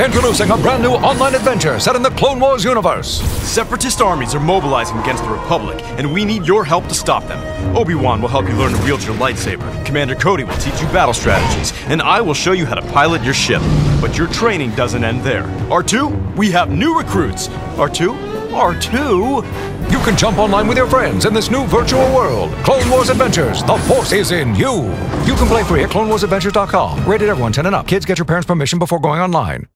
Introducing a brand new online adventure set in the Clone Wars universe. Separatist armies are mobilizing against the Republic, and we need your help to stop them. Obi-Wan will help you learn to wield your lightsaber, Commander Cody will teach you battle strategies, and I will show you how to pilot your ship. But your training doesn't end there. R2, we have new recruits. R2? You can jump online with your friends in this new virtual world. Clone Wars Adventures, the Force is in you. You can play free at CloneWarsAdventures.com. Rated everyone 10 and up. Kids, get your parents' permission before going online.